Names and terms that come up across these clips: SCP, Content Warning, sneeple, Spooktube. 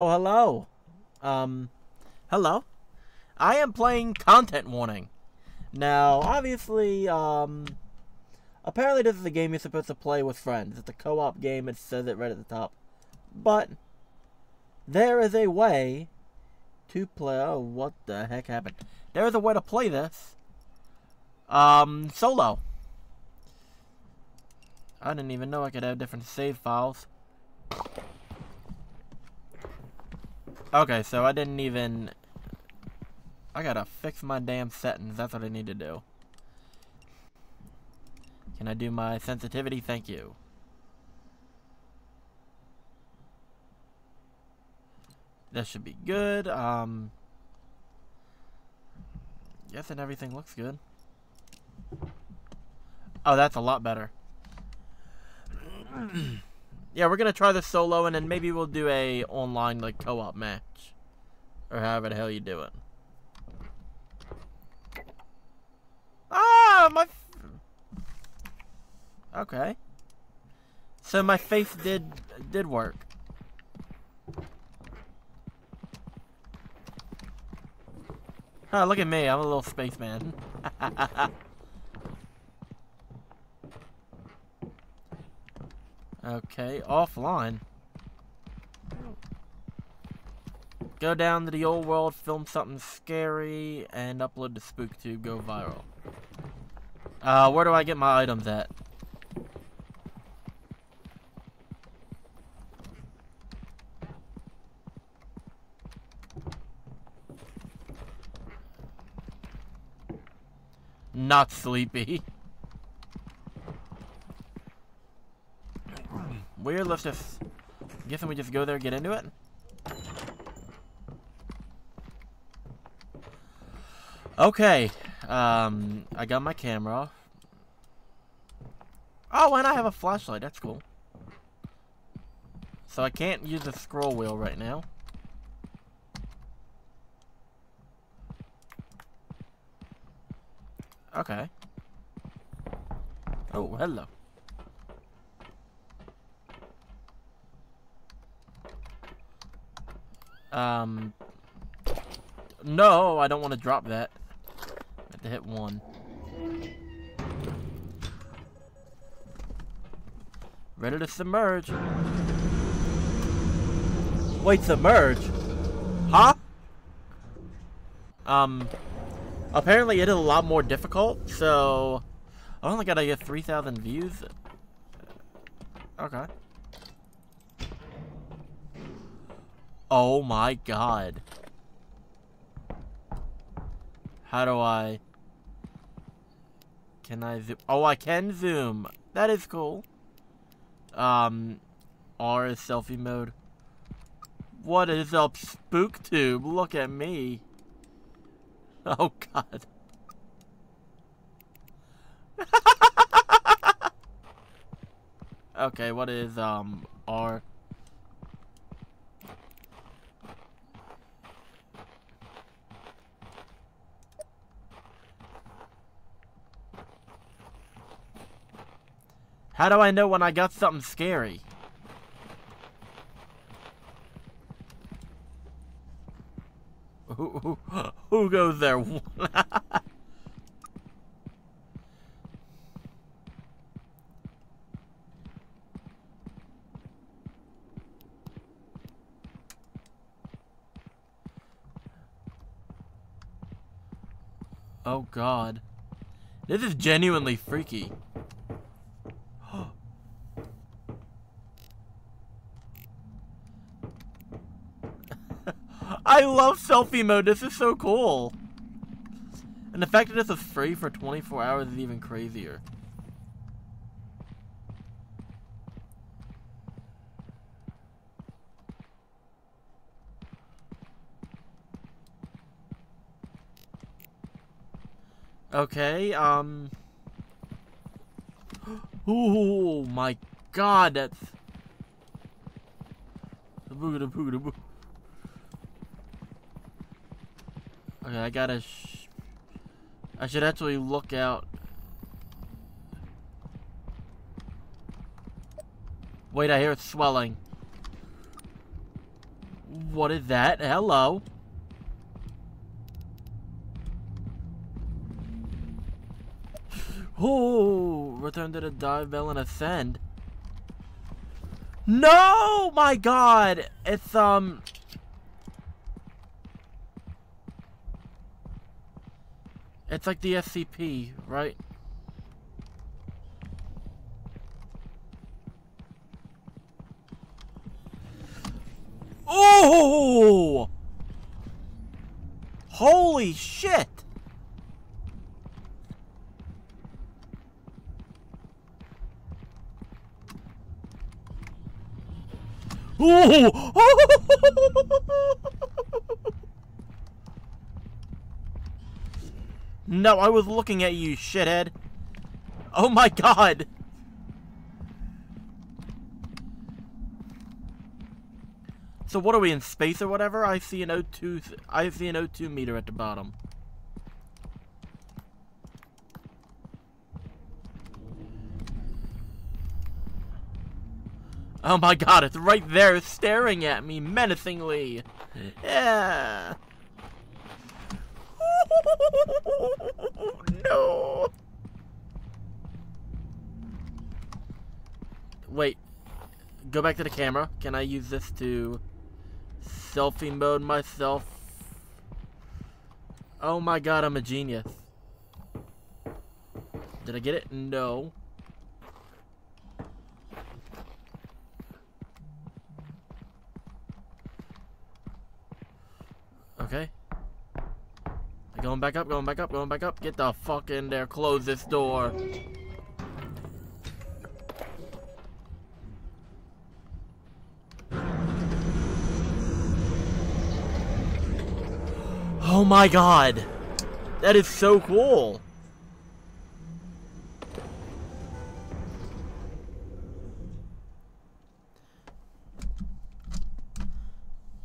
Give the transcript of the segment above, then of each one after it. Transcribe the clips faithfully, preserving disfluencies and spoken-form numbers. Oh, hello. Um, hello. I am playing Content Warning. Now, obviously, um, apparently this is a game you're supposed to play with friends. It's a co-op game. It says it right at the top. But there is a way to play. Oh, what the heck happened? There is a way to play this, um, solo. I didn't even know I could have different save files. Okay, so I didn't even... I gotta fix my damn settings. That's what I need to do. Can I do my sensitivity? Thank you. That should be good. Um, yes, and everything looks good. Oh, that's a lot better. Yeah, we're gonna try this solo, and then maybe we'll do a online, like, co-op match, or however the hell you do it. Ah, my. F okay. So my face did did work. Oh, look at me! I'm a little spaceman. Okay, offline. Go down to the old world, film something scary, and upload to Spooktube, go viral. Uh, where do I get my items at? Not sleepy. Weird, let's just... I'm guessing we just go there and get into it? Okay. Um, I got my camera. Oh, and I have a flashlight. That's cool. So I can't use the scroll wheel right now. Okay. Oh, hello. Um, no, I don't want to drop that. I have to hit one. Ready to submerge. Wait, submerge? Huh? Um, apparently it is a lot more difficult, so I only gotta get three thousand views. Okay. Oh my god. How do I... Can I zoom? Oh, I can zoom. That is cool. Um, R is selfie mode. What is up, Spooktube? Look at me. Oh god. Okay, what is, um, R? How do I know when I got something scary? Who, who, who goes there? Oh god. This is genuinely freaky. I love selfie mode. This is so cool. And the fact that this is free for twenty-four hours is even crazier. Okay, um... oh my god, that's... Okay, I gotta sh I should actually look out. Wait, I hear it swelling. What is that? Hello. Oh, return to the dive bell and ascend. No, my God, it's um. It's like the S C P, right? Oh! Holy shit! Oh! No, I was looking at you, shithead. Oh my God! So what are we in space or whatever? I see an O two. I see an O two meter at the bottom. Oh my God! It's right there, staring at me menacingly. Yeah. No. Wait. Go back to the camera. Can I use this to selfie mode myself? Oh my God, I'm a genius. Did I get it? No. Okay. Going back up, going back up, going back up. Get the fuck in there. Close this door. Oh my God, that is so cool.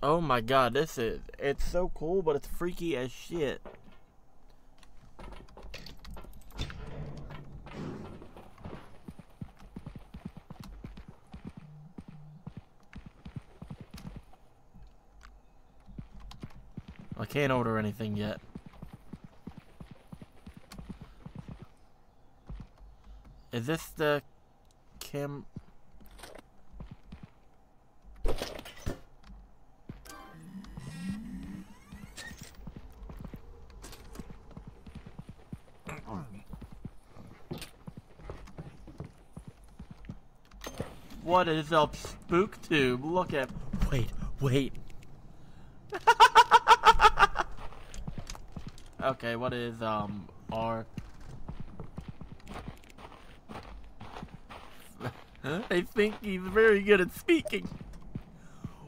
Oh my God, this is, it's so cool, but it's freaky as shit. I can't order anything yet. Is this the cam? What is up, Spooktube? Look at. Wait, wait. Okay, what is, um, R? I think he's very good at speaking.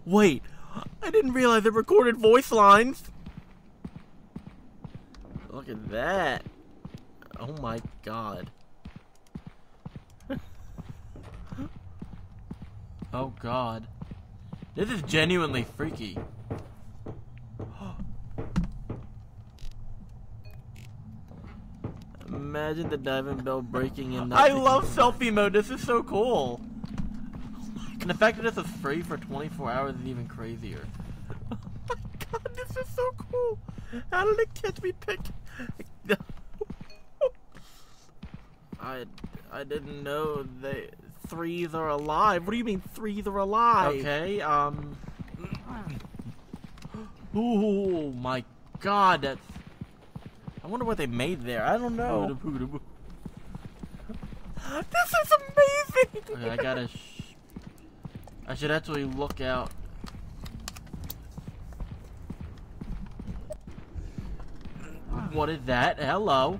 Wait, I didn't realize it recorded voice lines. Look at that. Oh my God. Oh God. This is genuinely freaky. Imagine the diving bell breaking in. I love selfie mode. This is so cool. And the fact that this is free for twenty-four hours is even crazier. Oh my God, this is so cool. How did it catch me pick? I I didn't know they threes are alive. What do you mean threes are alive? Okay. Um. Oh my God, that's. I wonder what they made there. I don't know. This is amazing! Okay, I gotta... Sh I should actually look out. What is that? Hello?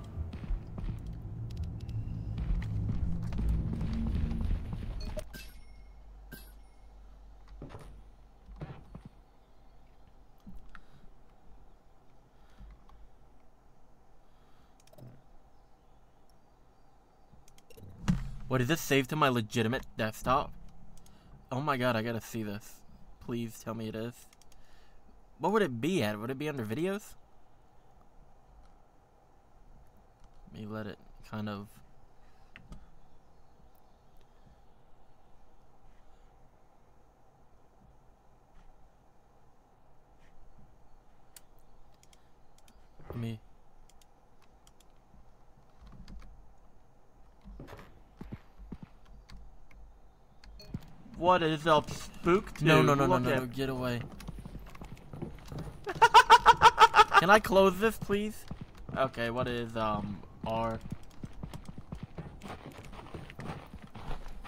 What is this saved to my legitimate desktop? Oh my God, I gotta see this. Please tell me it is. What would it be at? Would it be under videos? Let me let it kind of... me. What is up, Spooktube? No, no, no, no, no, no, get away. Can I close this, please? Okay, what is, um, R?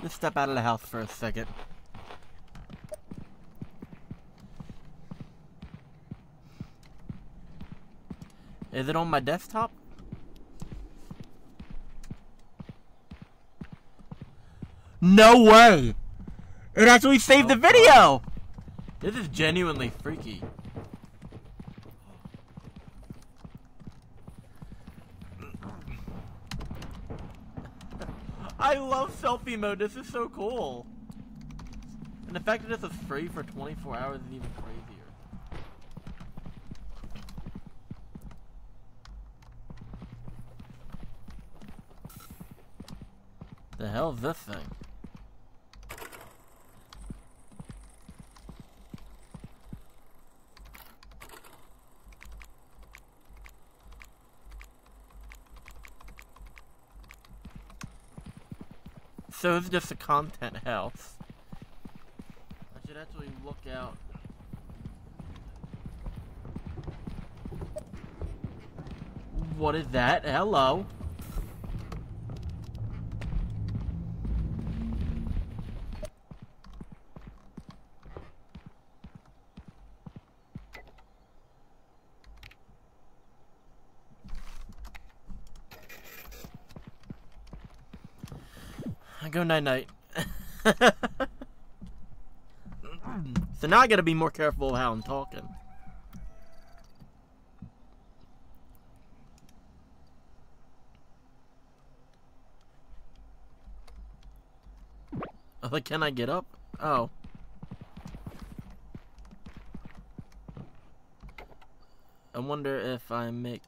Let's step out of the house for a second. Is it on my desktop? No way! It actually saved oh, the video! This is genuinely freaky. I love selfie mode, this is so cool. And the fact that this is free for twenty-four hours is even crazier. The hell is this thing? So it's just a content house. I should actually look out. What is that? Hello. Go night night. So now I gotta be more careful how I'm talking. Like, can I get up? Oh. I wonder if I make.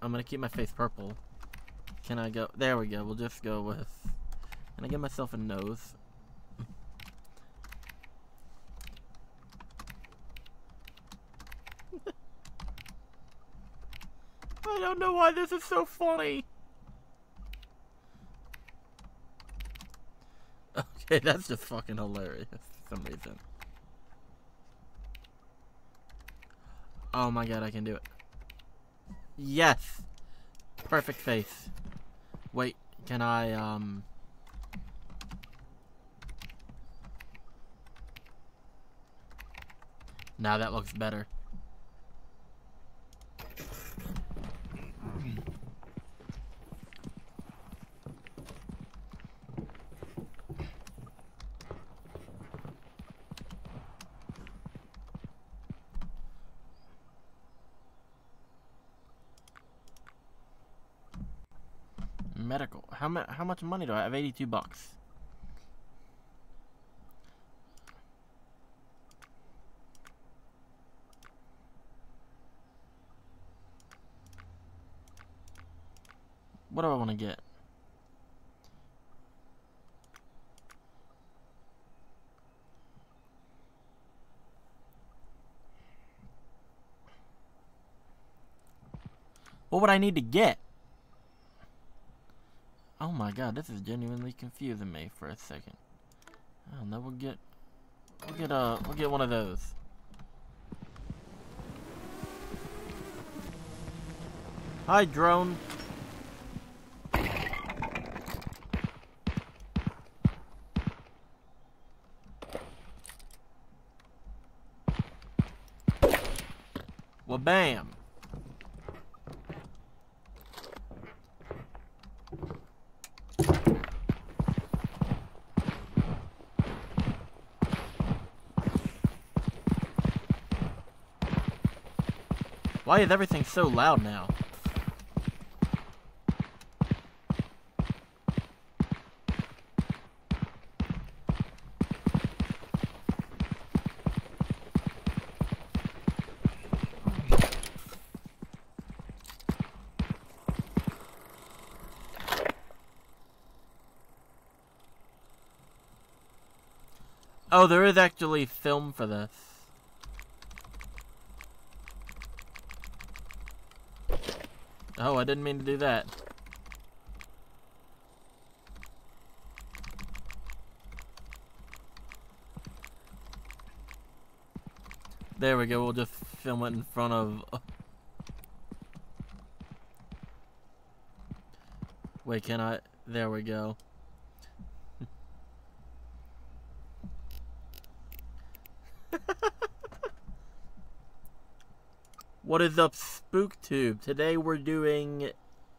I'm gonna keep my face purple. Can I go? There we go. We'll just go with. And I give myself a nose. I don't know why this is so funny. Okay, that's just fucking hilarious for some reason. Oh my god, I can do it. Yes! Perfect face. Wait, can I, um... now that looks better. Medical. How mu how much money do I have? eighty-two bucks. What do I want to get? What would I need to get? Oh my god, this is genuinely confusing me for a second. I don't know, we'll get we'll get uh we'll get one of those. Hi, drone. Well, bam. Why is everything so loud now? Oh, there is actually film for this. Oh, I didn't mean to do that. There we go, we'll just film it in front of... Wait, can I... There we go. What is up, Spooktube? Today we're doing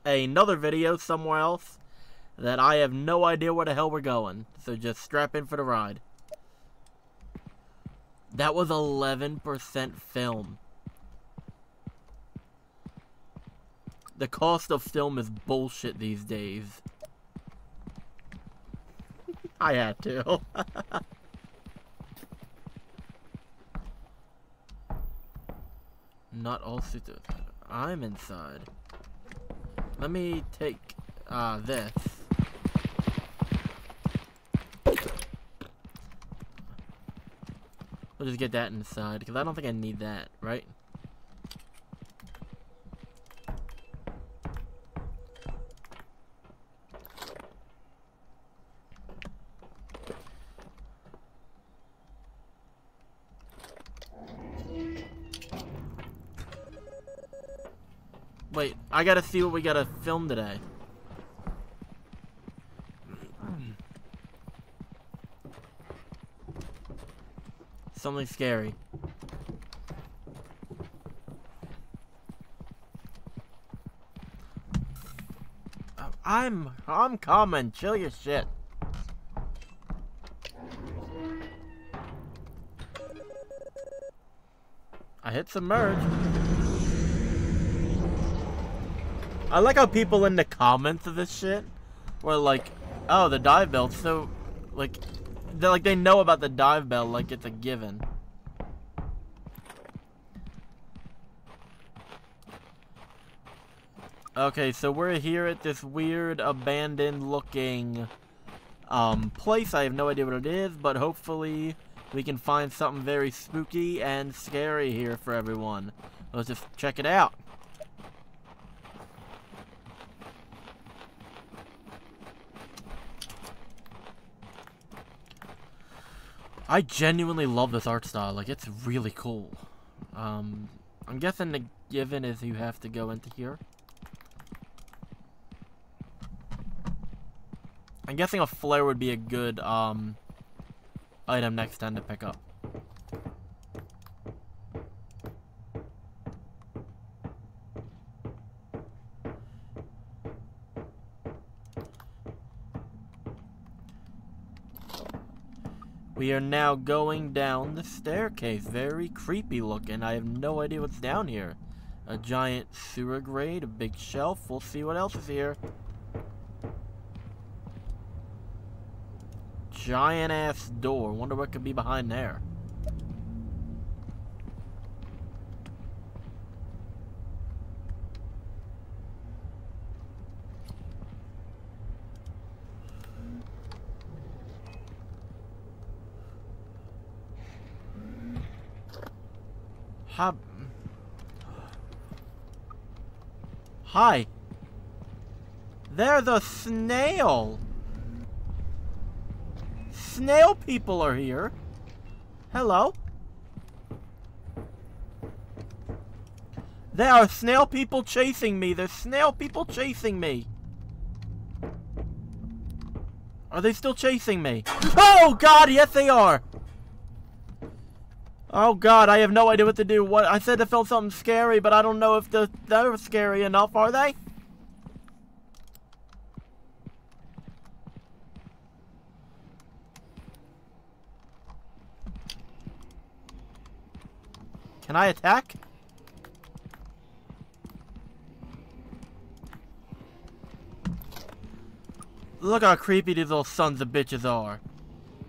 another video somewhere else that I have no idea where the hell we're going. So just strap in for the ride. That was eleven percent film. The cost of film is bullshit these days. I had to. Not all suited. I'm inside. Let me take uh, this. We'll just get that inside, because I don't think I need that, right? Wait, I gotta see what we gotta film today. Something scary. I'm I'm coming. Chill your shit. I hit submerge. I like how people in the comments of this shit were like, oh, the dive bell, so, like, they're like, they know about the dive bell like it's a given. Okay, so we're here at this weird, abandoned-looking, um, place. I have no idea what it is, but hopefully we can find something very spooky and scary here for everyone. Let's just check it out. I genuinely love this art style. Like, it's really cool. Um, I'm guessing the given is you have to go into here. I'm guessing a flare would be a good um, item next time to pick up. We are now going down the staircase. Very creepy looking. I have no idea what's down here. A giant sewer grate, a big shelf. We'll see what else is here. Giant ass door. Wonder what could be behind there. Hi. There's a snail. Snail people are here. Hello. There are snail people chasing me. There's snail people chasing me. Are they still chasing me? Oh God, yes they are. Oh God, I have no idea what to do. What I said to film something scary, but I don't know if the, they're scary enough, are they? Can I attack? Look how creepy these little sons of bitches are.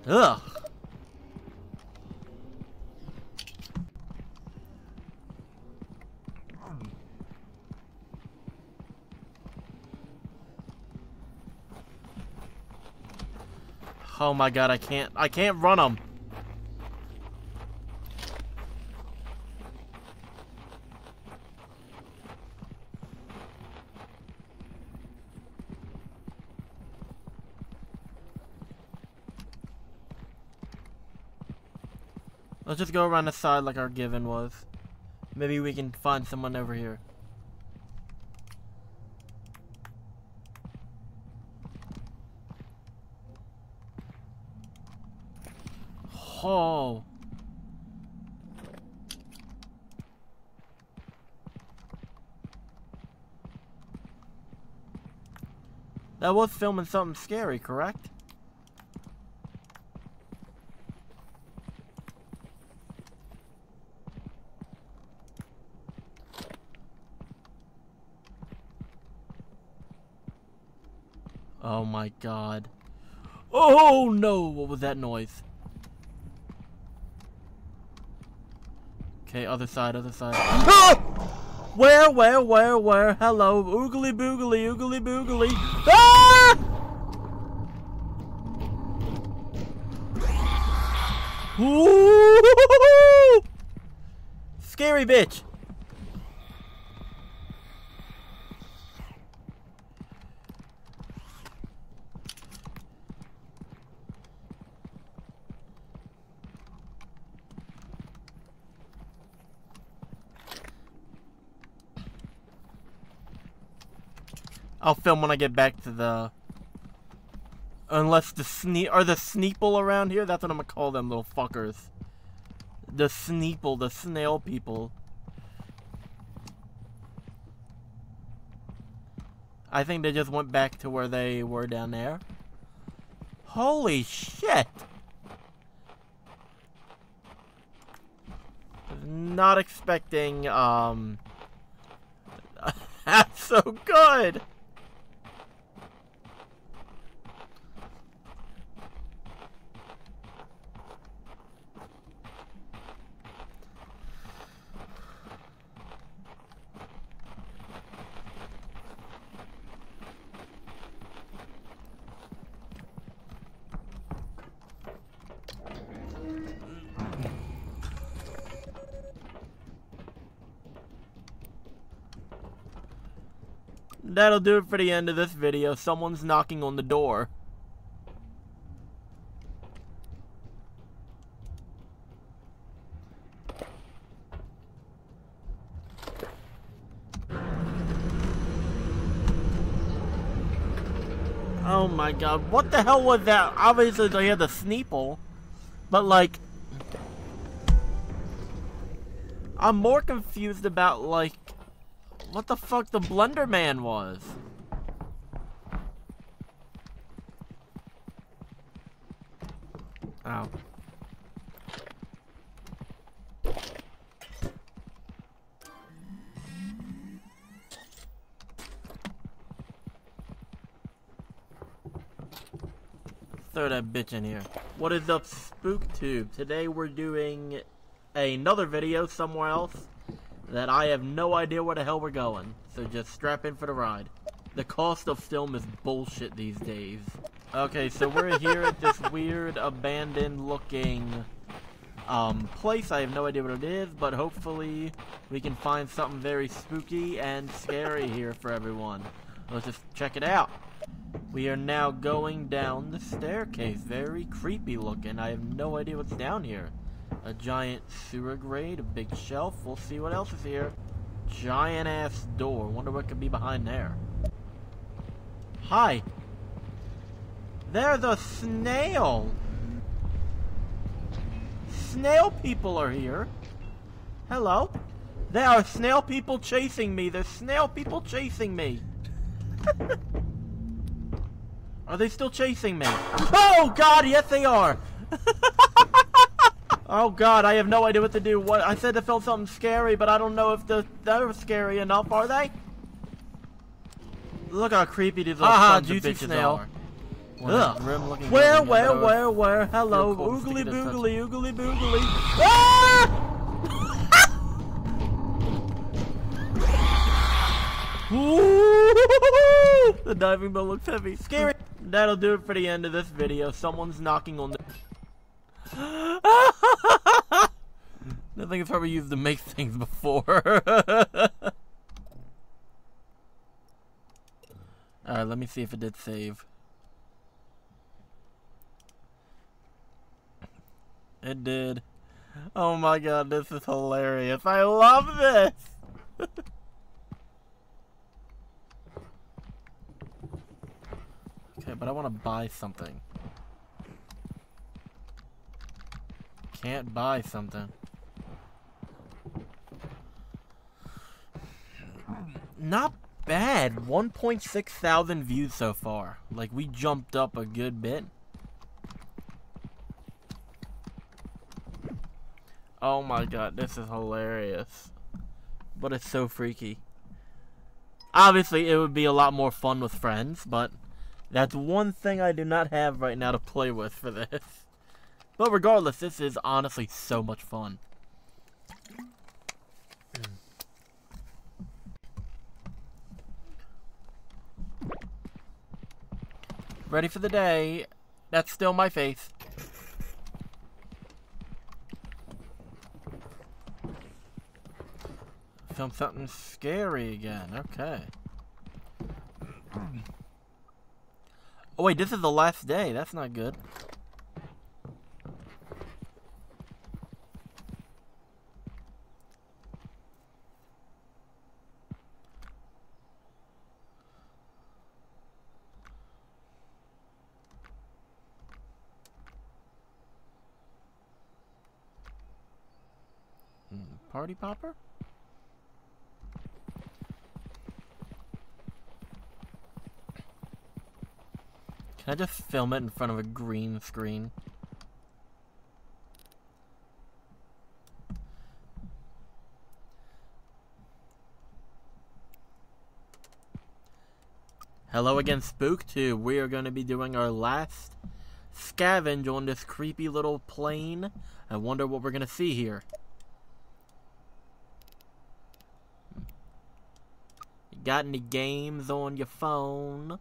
Ugh. Oh my God, I can't, I can't run them. Let's just go around the side like our given was. Maybe we can find someone over here. Oh. That was filming something scary, correct? Oh my god. Oh no! What was that noise? Okay, other side, other side. Ah! Where, where, where, where? Hello, oogly boogly, oogly boogly. Ah! Ooh! Scary bitch. I'll film when I get back to the... Unless the sne- Are the sneeple around here? That's what I'm gonna call them, little fuckers. The sneeple, the snail people. I think they just went back to where they were down there. Holy shit! Not expecting, um... That's so good! That'll do it for the end of this video. Someone's knocking on the door. Oh my god, what the hell was that? Obviously they had the sneeple, but like... I'm more confused about like... What the fuck the Blender Man was? Ow. Throw that bitch in here. What is up, Spooktube? Today we're doing another video somewhere else that I have no idea where the hell we're going. So just strap in for the ride. The cost of film is bullshit these days. Okay, so we're here at this weird, abandoned-looking um, place. I have no idea what it is, but hopefully we can find something very spooky and scary here for everyone. Let's just check it out. We are now going down the staircase. Very creepy looking. I have no idea what's down here. A giant sewer grate, a big shelf. We'll see what else is here. Giant ass door. Wonder what could be behind there. Hi. There's a snail. Snail people are here. Hello. There are snail people chasing me. There's snail people chasing me. Are they still chasing me? Oh god, yes they are. Oh god, I have no idea what to do. What I said to film something scary, but I don't know if the they're scary enough, are they? Look how creepy these little ah, sons of bitches snail. are. Ugh. Where, where, where, where? Hello, oogly boogly, oogly boogly. Ah! Ooh! The diving bell looks heavy. Scary. That'll do it for the end of this video. Someone's knocking on the... I think it's probably used to make things before. Alright, let me see if it did save. It did. Oh my god, this is hilarious. I love this! Okay, but I want to buy something. Can't buy something. Not bad. one point six thousand views so far. Like, we jumped up a good bit. Oh my god, this is hilarious. But it's so freaky. Obviously, it would be a lot more fun with friends, but that's one thing I do not have right now to play with for this. But regardless, this is honestly so much fun. Ready for the day. That's still my face. Film something scary again. Okay. Oh wait, this is the last day. That's not good. Party popper? Can I just film it in front of a green screen? Hello again, Spooktube. We are going to be doing our last scavenge on this creepy little plane. I wonder what we're going to see here. Got any games on your phone?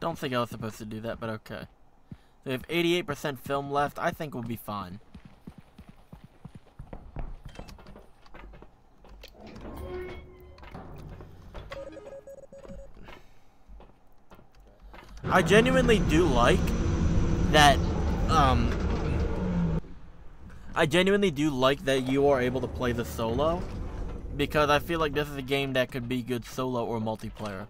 Don't think I was supposed to do that, but okay. So we have eighty-eight percent film left. I think we'll be fine. I genuinely do like that, um... I genuinely do like that you are able to play the solo, because I feel like this is a game that could be good solo or multiplayer.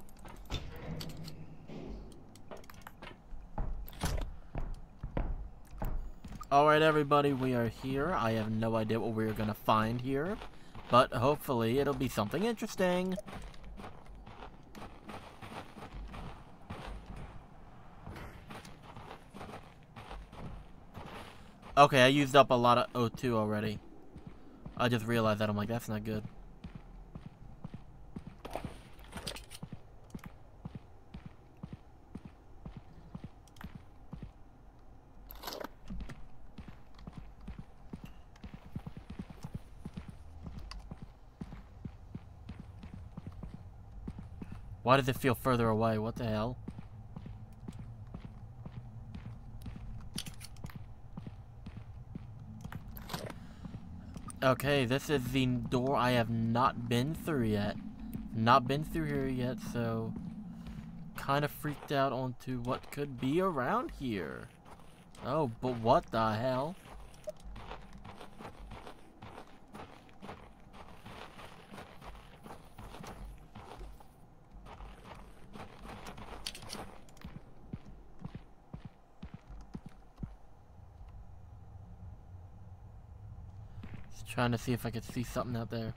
Alright everybody, we are here. I have no idea what we're gonna find here, but hopefully it'll be something interesting. Okay, I used up a lot of O two already. I just realized that. I'm like, that's not good. Why does it feel further away? What the hell? Okay, this is the door I have not been through yet. Not been through here yet, so kind of freaked out onto what could be around here. Oh, but what the hell? Trying to see if I could see something out there.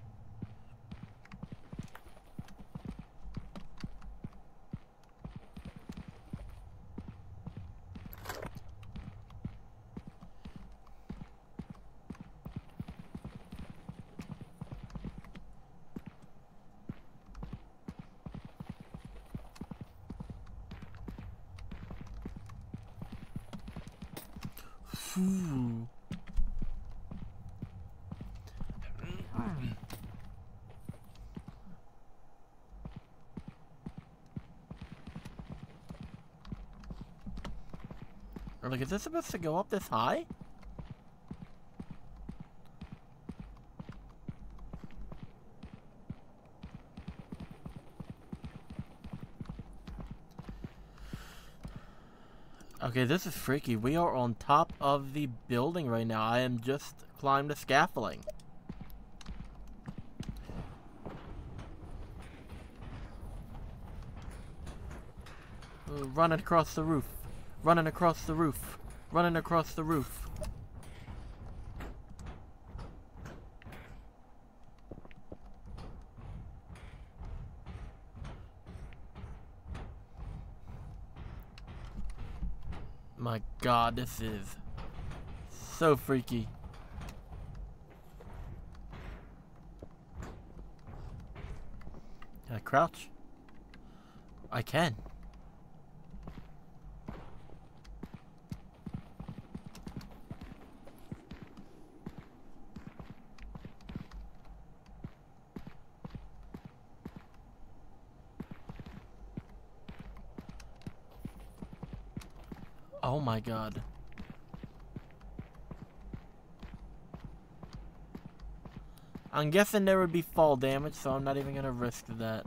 Ooh. Like, is this supposed to go up this high? Okay, this is freaky. We are on top of the building right now. I am just climbed the scaffolding. Running across the roof. Running across the roof. Running across the roof. My God, this is so freaky. Can I crouch? I can. Oh my God. I'm guessing there would be fall damage, so I'm not even gonna risk that.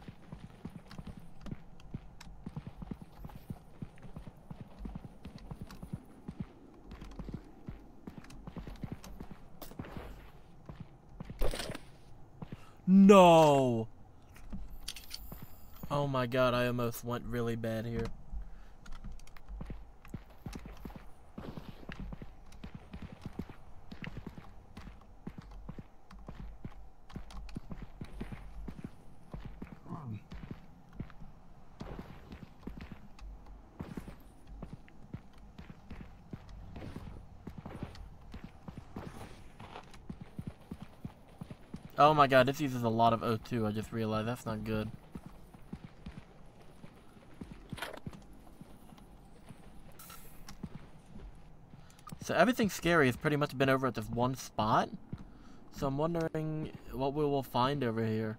No! Oh my God, I almost went really bad here. Oh my God, this uses a lot of O two, I just realized. That's not good. So everything scary has pretty much been over at this one spot. So I'm wondering what we will find over here.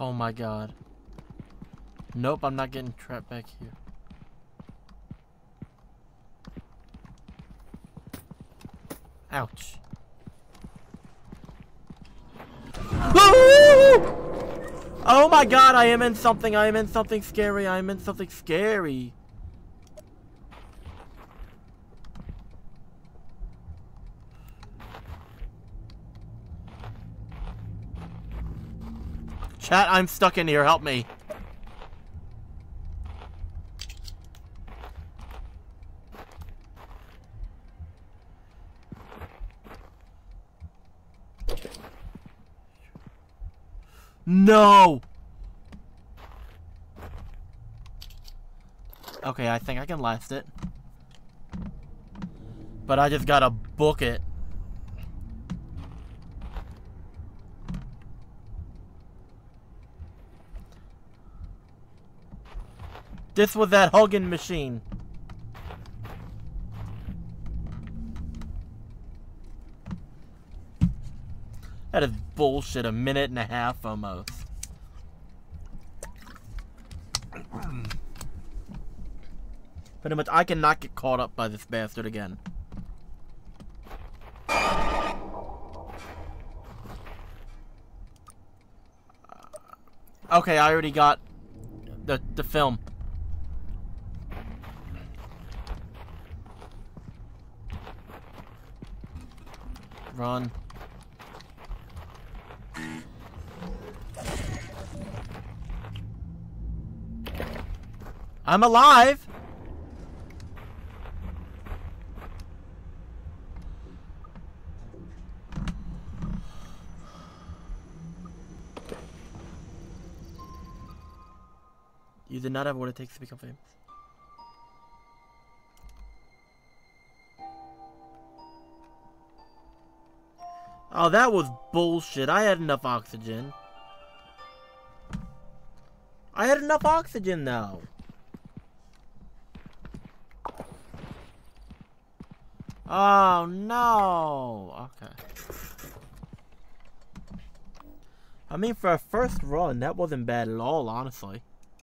Oh my God. Nope, I'm not getting trapped back here. Ouch. Oh my God, I am in something. I am in something scary. I am in something scary. Chat, I'm stuck in here. Help me. No! Okay, I think I can last it. But I just gotta book it. This was that Hogan machine. That is bullshit. A minute and a half almost. Pretty much, I cannot get caught up by this bastard again. Okay, I already got the, the film. Run. I'm alive. You did not have what it takes to become famous. Oh, that was bullshit. I had enough oxygen. I had enough oxygen though. Oh no. Okay. I mean, for a first run, that wasn't bad at all, honestly.